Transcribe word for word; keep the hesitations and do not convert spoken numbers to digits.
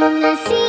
yang ngasih